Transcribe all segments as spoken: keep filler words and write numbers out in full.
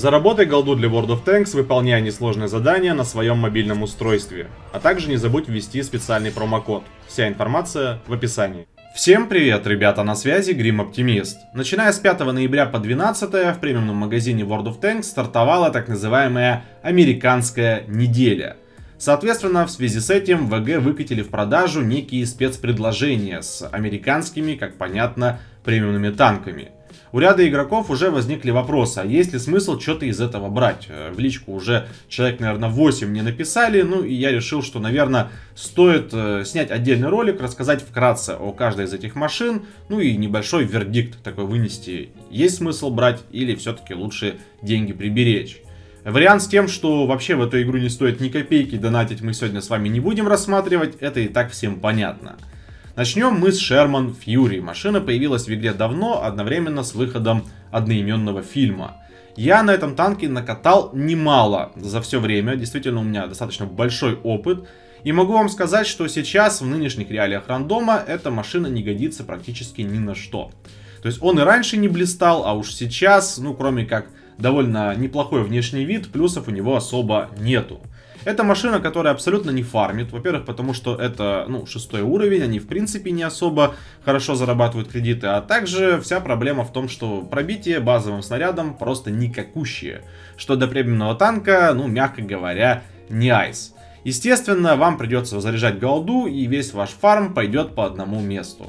Заработай голду для World of Tanks, выполняя несложные задания на своем мобильном устройстве. А также не забудь ввести специальный промокод. Вся информация в описании. Всем привет, ребята, на связи GrimOptimist. Начиная с пятого ноября по двенадцатое в премиумном магазине World of Tanks стартовала так называемая «Американская неделя». Соответственно, в связи с этим ВГ выкатили в продажу некие спецпредложения с американскими, как понятно, премиумными танками. У ряда игроков уже возникли вопросы, а есть ли смысл что-то из этого брать? В личку уже человек, наверное, восемь мне написали, ну и я решил, что, наверное, стоит снять отдельный ролик, рассказать вкратце о каждой из этих машин, ну и небольшой вердикт такой вынести, есть смысл брать или все-таки лучше деньги приберечь. Вариант с тем, что вообще в эту игру не стоит ни копейки донатить, мы сегодня с вами не будем рассматривать, это и так всем понятно. Начнем мы с Sherman Fury. Машина появилась в игре давно, одновременно с выходом одноименного фильма. Я на этом танке накатал немало за все время, действительно у меня достаточно большой опыт. И могу вам сказать, что сейчас в нынешних реалиях рандома эта машина не годится практически ни на что. То есть он и раньше не блистал, а уж сейчас, ну кроме как довольно неплохой внешний вид, плюсов у него особо нету. Это машина, которая абсолютно не фармит, во-первых, потому что это, ну, шестой уровень, они в принципе не особо хорошо зарабатывают кредиты, а также вся проблема в том, что пробитие базовым снарядом просто никакущее, что до премиумного танка, ну, мягко говоря, не айс. Естественно, вам придется заряжать голду, и весь ваш фарм пойдет по одному месту.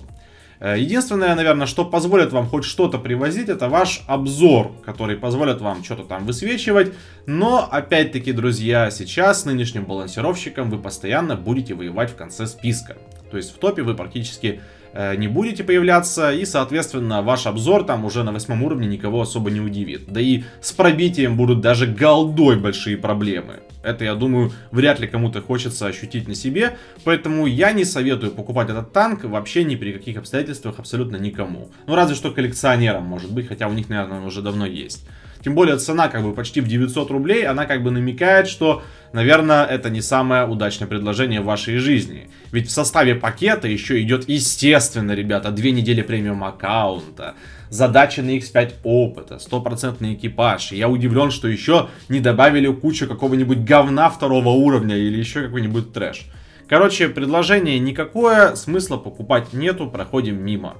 Единственное, наверное, что позволит вам хоть что-то привозить, это ваш обзор, который позволит вам что-то там высвечивать. Но, опять-таки, друзья, сейчас с нынешним балансировщиком вы постоянно будете воевать в конце списка. То есть в топе вы практически э, не будете появляться, и, соответственно, ваш обзор там уже на восьмом уровне никого особо не удивит. Да и с пробитием будут даже голдой большие проблемы. Это, я думаю, вряд ли кому-то хочется ощутить на себе, поэтому я не советую покупать этот танк вообще ни при каких обстоятельствах абсолютно никому. Ну, разве что коллекционерам, может быть, хотя у них, наверное, уже давно есть. Тем более цена как бы почти в девятьсот рублей, она как бы намекает, что, наверное, это не самое удачное предложение в вашей жизни. Ведь в составе пакета еще идет, естественно, ребята, две недели премиум аккаунта, задачи на икс пять опыта, стопроцентный экипаж. И я удивлен, что еще не добавили кучу какого-нибудь говна второго уровня или еще какой-нибудь трэш. Короче, предложение никакое, смысла покупать нету, проходим мимо.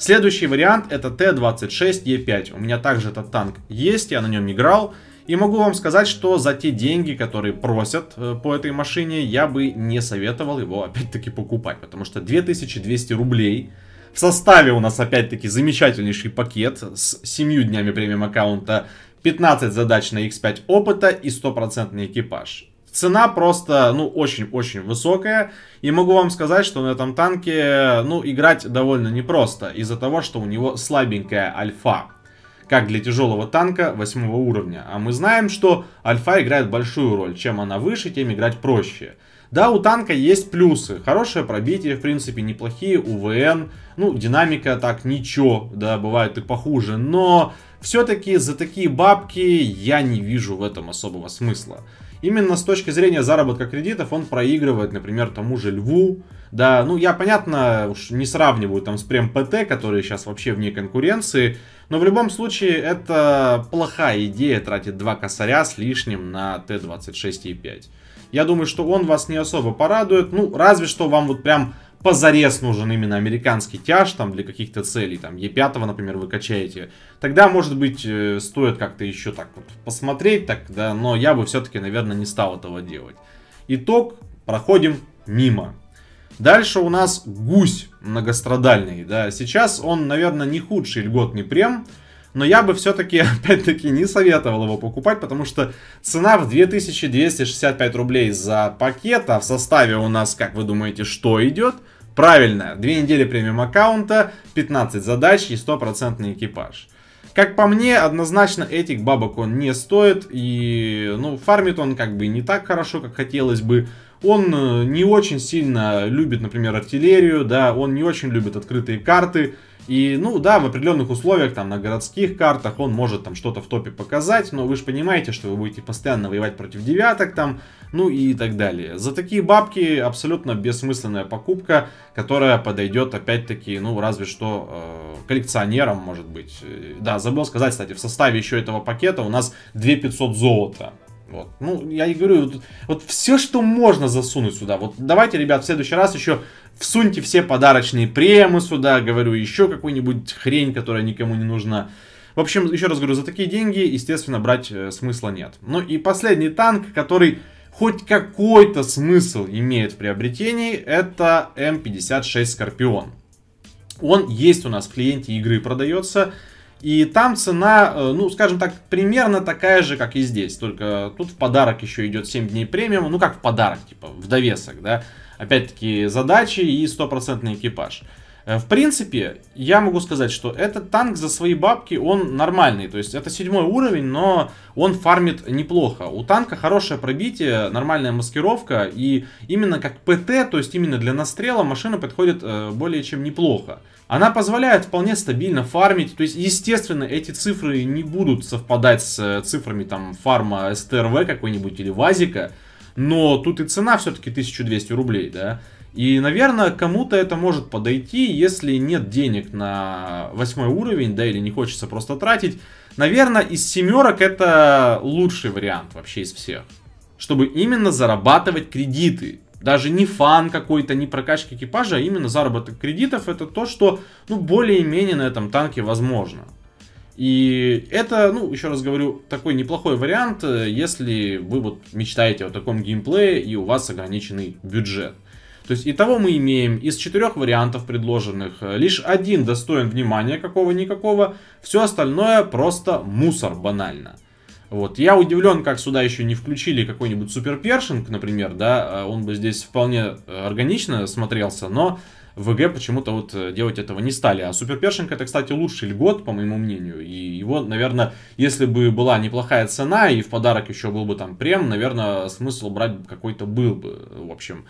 Следующий вариант это Т двадцать шесть Е пять. У меня также этот танк есть, я на нем играл. И могу вам сказать, что за те деньги, которые просят по этой машине, я бы не советовал его опять-таки покупать. Потому что две тысячи двести рублей. В составе у нас опять-таки замечательнейший пакет с семью днями премиум аккаунта, пятнадцать задач на икс пять опыта и стопроцентный экипаж. Цена просто, ну, очень-очень высокая. И могу вам сказать, что на этом танке, ну, играть довольно непросто. Из-за того, что у него слабенькая альфа. Как для тяжелого танка восьмого уровня. А мы знаем, что альфа играет большую роль. Чем она выше, тем играть проще. Да, у танка есть плюсы. Хорошее пробитие, в принципе, неплохие УВН. Ну, динамика так, ничего. Да, бывает и похуже. Но все-таки за такие бабки я не вижу в этом особого смысла. Именно с точки зрения заработка кредитов он проигрывает, например, тому же Льву. Да, ну я, понятно, уж не сравниваю там с прем ПТ, которые сейчас вообще вне конкуренции. Но в любом случае это плохая идея тратить два косаря с лишним на Т двадцать шесть Е пять. Я думаю, что он вас не особо порадует. Ну, разве что вам вот прям позарез нужен именно американский тяж там для каких-то целей, там Е пять, например, вы качаете, тогда, может быть, стоит как-то еще так вот посмотреть, так, да, но я бы все-таки, наверное, не стал этого делать. Итог, проходим мимо. Дальше у нас гусь многострадальный, да, сейчас он, наверное, не худший льготный прем, но я бы все-таки, опять-таки, не советовал его покупать, потому что цена в две тысячи двести шестьдесят пять рублей за пакет, а в составе у нас, как вы думаете, что идет? Правильно, две недели премиум аккаунта, пятнадцать задач и стопроцентный экипаж. Как по мне, однозначно этих бабок он не стоит, и, ну, фармит он как бы не так хорошо, как хотелось бы. Он не очень сильно любит, например, артиллерию, да, он не очень любит открытые карты. И, ну да, в определенных условиях, там, на городских картах он может там что-то в топе показать, но вы же понимаете, что вы будете постоянно воевать против девяток там, ну и так далее. За такие бабки абсолютно бессмысленная покупка, которая подойдет, опять-таки, ну, разве что э, коллекционерам, может быть. Да, забыл сказать, кстати, в составе еще этого пакета у нас две тысячи пятьсот золота. Вот. Ну, я и говорю, вот, вот все, что можно засунуть сюда. Вот давайте, ребят, в следующий раз еще всуньте все подарочные премы сюда, говорю, еще какую-нибудь хрень, которая никому не нужна. В общем, еще раз говорю, за такие деньги, естественно, брать э, смысла нет. Ну и последний танк, который хоть какой-то смысл имеет в приобретении, это М пятьдесят шесть Скорпион. Он есть у нас в клиенте игры, продается. И там цена, ну, скажем так, примерно такая же, как и здесь. Только тут в подарок еще идет семь дней премиум. Ну, как в подарок, типа, в довесок, да. Опять-таки, задачи и стопроцентный экипаж. В принципе, я могу сказать, что этот танк за свои бабки, он нормальный. То есть, это седьмой уровень, но он фармит неплохо. У танка хорошее пробитие, нормальная маскировка. И именно как ПТ, то есть, именно для настрела машина подходит более чем неплохо. Она позволяет вполне стабильно фармить, то есть, естественно, эти цифры не будут совпадать с цифрами там фарма СТРВ какой-нибудь или ВАЗика, но тут и цена все-таки тысяча двести рублей, да. И, наверное, кому-то это может подойти, если нет денег на восьмой уровень, да, или не хочется просто тратить. Наверное, из семерок это лучший вариант вообще из всех, чтобы именно зарабатывать кредиты. Даже не фан какой-то, не прокачка экипажа, а именно заработок кредитов. Это то, что, ну, более-менее на этом танке возможно. И это, ну, еще раз говорю, такой неплохой вариант, если вы вот мечтаете о таком геймплее и у вас ограниченный бюджет. То есть, итого мы имеем из четырех вариантов предложенных, лишь один достоин внимания какого-никакого, все остальное просто мусор банально. Вот, я удивлен, как сюда еще не включили какой-нибудь суперпершинг, например, да, он бы здесь вполне органично смотрелся, но в ВГ почему-то вот делать этого не стали. А суперпершинг это, кстати, лучший льгот, по моему мнению, и его, наверное, если бы была неплохая цена и в подарок еще был бы там прем, наверное, смысл брать какой-то был бы, в общем.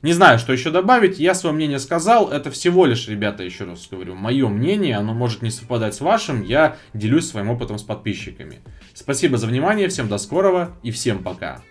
Не знаю, что еще добавить, я свое мнение сказал, это всего лишь, ребята, еще раз говорю, мое мнение, оно может не совпадать с вашим, я делюсь своим опытом с подписчиками. Спасибо за внимание, всем до скорого и всем пока.